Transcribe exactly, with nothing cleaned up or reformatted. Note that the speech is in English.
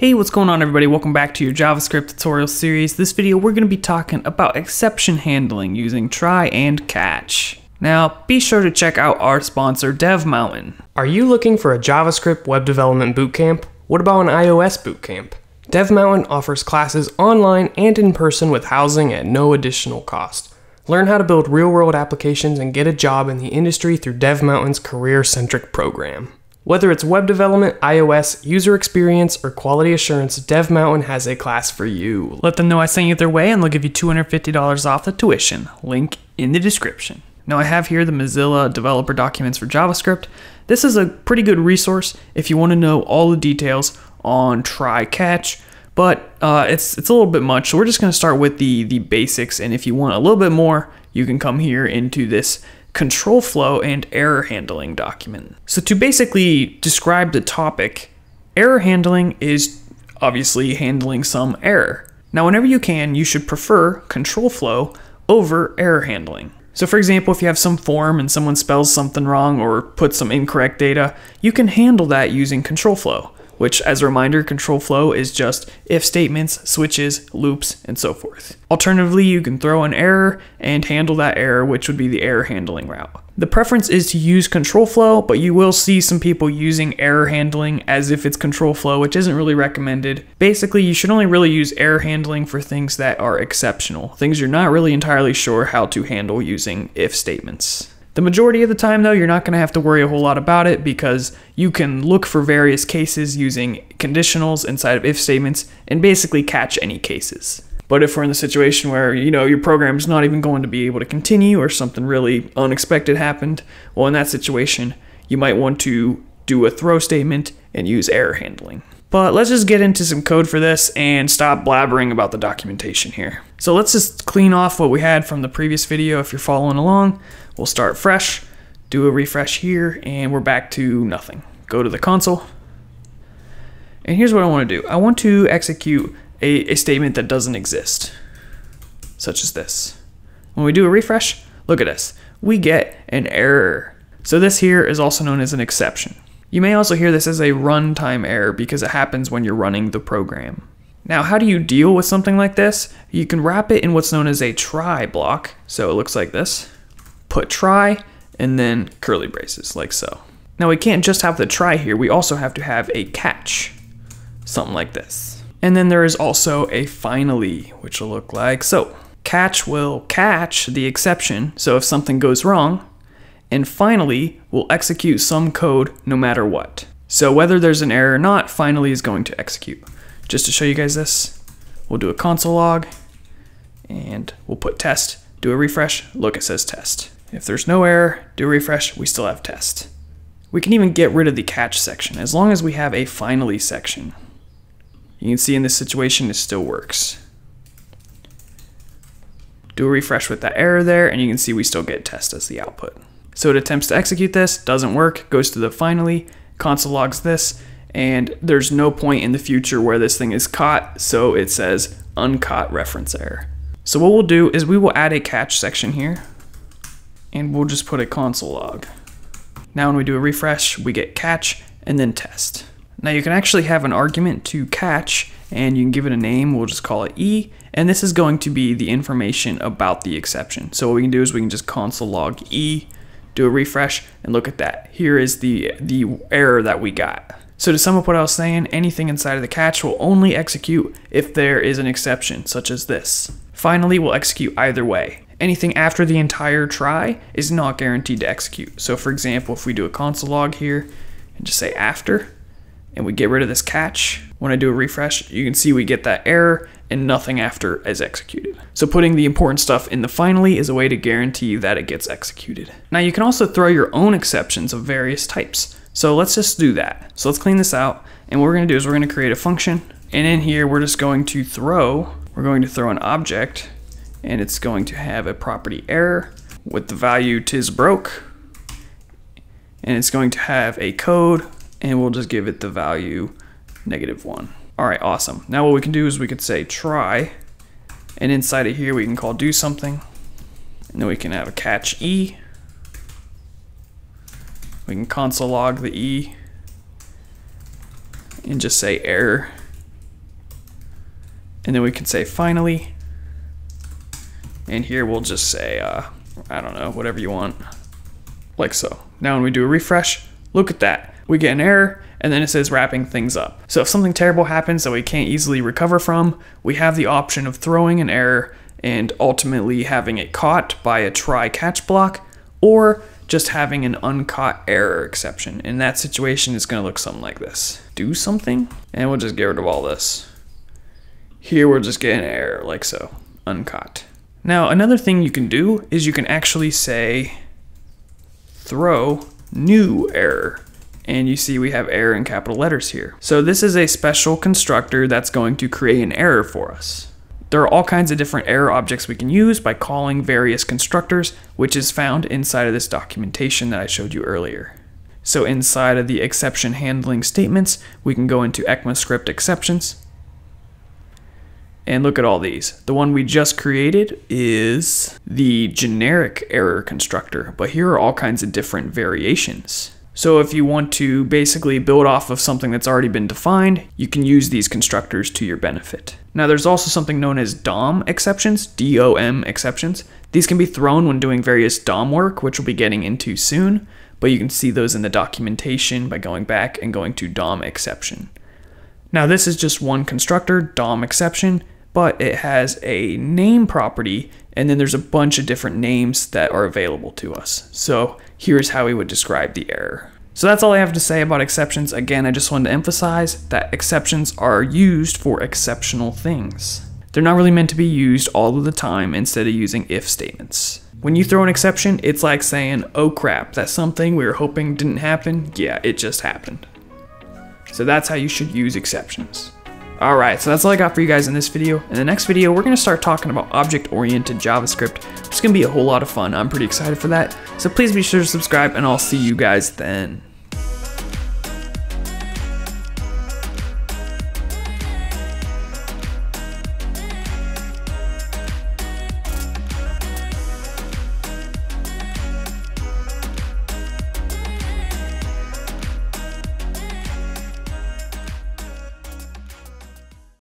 Hey, what's going on everybody? Welcome back to your JavaScript tutorial series. This video, we're going to be talking about exception handling using try and catch. Now, be sure to check out our sponsor, DevMountain. Are you looking for a JavaScript web development bootcamp? What about an iOS bootcamp? DevMountain offers classes online and in person with housing at no additional cost. Learn how to build real-world applications and get a job in the industry through DevMountain's career-centric program. Whether it's web development, iOS, user experience, or quality assurance, DevMountain has a class for you. Let them know I sent you their way and they'll give you two hundred fifty dollars off the tuition. Link in the description. Now I have here the Mozilla Developer Documents for JavaScript. This is a pretty good resource if you want to know all the details on try-catch, but uh, it's, it's a little bit much. So we're just going to start with the, the basics, and if you want a little bit more, you can come here into this control flow and error handling document. So to basically describe the topic, error handling is obviously handling some error. Now, whenever you can, you should prefer control flow over error handling. So for example, if you have some form and someone spells something wrong or puts some incorrect data, you can handle that using control flow, which as a reminder, control flow is just if statements, switches, loops, and so forth. Alternatively, you can throw an error and handle that error, which would be the error handling route. The preference is to use control flow, but you will see some people using error handling as if it's control flow, which isn't really recommended. Basically, you should only really use error handling for things that are exceptional, things you're not really entirely sure how to handle using if statements. The majority of the time though, you're not going to have to worry a whole lot about it because you can look for various cases using conditionals inside of if statements and basically catch any cases. But if we're in the situation where, you know, your program's not even going to be able to continue or something really unexpected happened, well, in that situation, you might want to do a throw statement and use error handling. But let's just get into some code for this and stop blabbering about the documentation here. So let's just clean off what we had from the previous video. If you're following along, we'll start fresh, do a refresh here, and we're back to nothing. Go to the console. And here's what I want to do. I want to execute a, a statement that doesn't exist, such as this. When we do a refresh, look at this. We get an error. So this here is also known as an exception. You may also hear this as a runtime error because it happens when you're running the program. Now, how do you deal with something like this? You can wrap it in what's known as a try block. So it looks like this. Put try and then curly braces like so. Now we can't just have the try here. We also have to have a catch, something like this. And then there is also a finally, which will look like so. Catch will catch the exception. So if something goes wrong, and finally, we'll execute some code no matter what. So whether there's an error or not, finally is going to execute. Just to show you guys this, we'll do a console log and we'll put test, do a refresh, look, it says test. If there's no error, do a refresh, we still have test. We can even get rid of the catch section as long as we have a finally section. You can see in this situation, it still works. Do a refresh with that error there and you can see we still get test as the output. So it attempts to execute this, doesn't work, goes to the finally, console logs this, and there's no point in the future where this thing is caught, so it says uncaught reference error. So what we'll do is we will add a catch section here, and we'll just put a console log. Now when we do a refresh, we get catch and then test. Now you can actually have an argument to catch, and you can give it a name, we'll just call it E, and this is going to be the information about the exception. So what we can do is we can just console log E, do a refresh, and look at that. Here is the, the error that we got. So to sum up what I was saying, anything inside of the catch will only execute if there is an exception, such as this. Finally, we'll execute either way. Anything after the entire try is not guaranteed to execute. So for example, if we do a console log here and just say after, and we get rid of this catch, when I do a refresh, you can see we get that error and nothing after is executed. So putting the important stuff in the finally is a way to guarantee that it gets executed. Now you can also throw your own exceptions of various types. So let's just do that. So let's clean this out. And what we're gonna do is we're gonna create a function. And in here, we're just going to throw, we're going to throw an object and it's going to have a property error with the value tis broke. And it's going to have a code and we'll just give it the value negative one. All right, awesome. Now what we can do is we could say try, and inside of here we can call do something, and then we can have a catch E. We can console log the E, and just say error, And then we can say finally. And here we'll just say, uh, I don't know, whatever you want, like so. Now when we do a refresh, look at that. We get an error, and then it says wrapping things up. So if something terrible happens that we can't easily recover from, we have the option of throwing an error and ultimately having it caught by a try-catch block, or just having an uncaught error exception. And that situation is gonna look something like this. Do something, and we'll just get rid of all this. Here we'll just get an error, like so, uncaught. Now, another thing you can do is you can actually say throw new error. And you see we have error in capital letters here. So this is a special constructor that's going to create an error for us. There are all kinds of different error objects we can use by calling various constructors, which is found inside of this documentation that I showed you earlier. So inside of the exception handling statements, we can go into ECMAScript exceptions. And look at all these. The one we just created is the generic error constructor, but here are all kinds of different variations. So if you want to basically build off of something that's already been defined, you can use these constructors to your benefit. Now there's also something known as D O M exceptions, D O M exceptions. These can be thrown when doing various D O M work, which we'll be getting into soon, but you can see those in the documentation by going back and going to D O M exception. Now this is just one constructor, D O M exception, but it has a name property, and then there's a bunch of different names that are available to us. So here's how we would describe the error. So that's all I have to say about exceptions. Again, I just wanted to emphasize that exceptions are used for exceptional things. They're not really meant to be used all of the time instead of using if statements. When you throw an exception, it's like saying, oh crap, that's something we were hoping didn't happen. Yeah, it just happened. So that's how you should use exceptions. Alright, so that's all I got for you guys in this video. In the next video, we're going to start talking about object-oriented JavaScript. It's going to be a whole lot of fun. I'm pretty excited for that. So please be sure to subscribe, and I'll see you guys then.